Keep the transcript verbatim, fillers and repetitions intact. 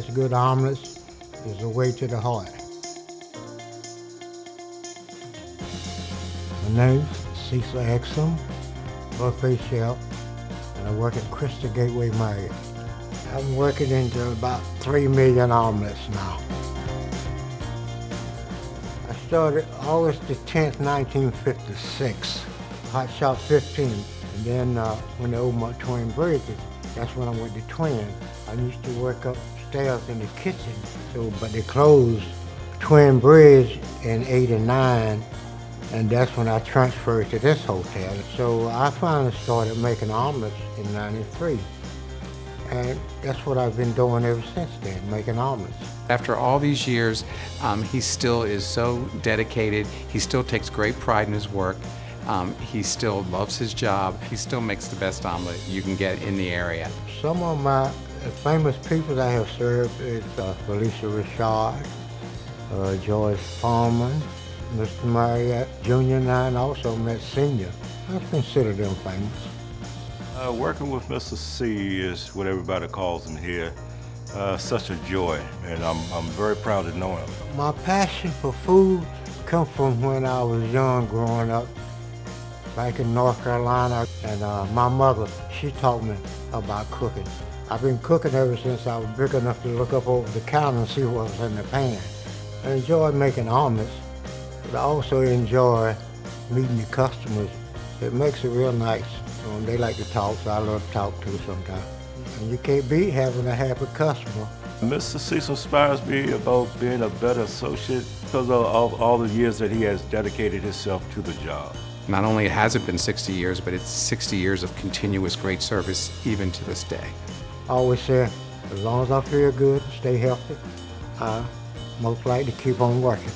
nice good omelets is the way to the heart. My name is Cecil Exum, buffet chef, and I work at Crystal Gateway Marriott. I'm working into about three million omelets now. I started August the tenth, nineteen fifty-six, Hot Shop fifteen, and then uh, when they opened up Twin Bridge, that's when I went to Twin. I used to work upstairs in the kitchen, so, but they closed Twin Bridge in eighty-nine, and that's when I transferred to this hotel. So I finally started making omelets in ninety-three. And that's what I've been doing ever since then, making omelets. After all these years, um, he still is so dedicated. He still takes great pride in his work. Um, he still loves his job. He still makes the best omelet you can get in the area. Some of my famous people that I have served is uh, Felicia Rashad, uh, Joyce Palmer, Mister Marriott Junior and I, and also met Senior. I consider them famous. Uh, working with Mister C is what everybody calls him here. Uh, such a joy, and I'm, I'm very proud to know him. My passion for food comes from when I was young, growing up back in North Carolina, and uh, my mother, she taught me about cooking. I've been cooking ever since I was big enough to look up over the counter and see what was in the pan. I enjoy making omelets, but I also enjoy meeting the customers. It makes it real nice. Um, they like to talk, so I love to talk to sometimes. And you can't beat having a happy customer. Mister Cecil inspires me about being a better associate because of all, all the years that he has dedicated himself to the job. Not only has it been sixty years, but it's sixty years of continuous great service even to this day. I always say, as long as I feel good, stay healthy, I most likely keep on working.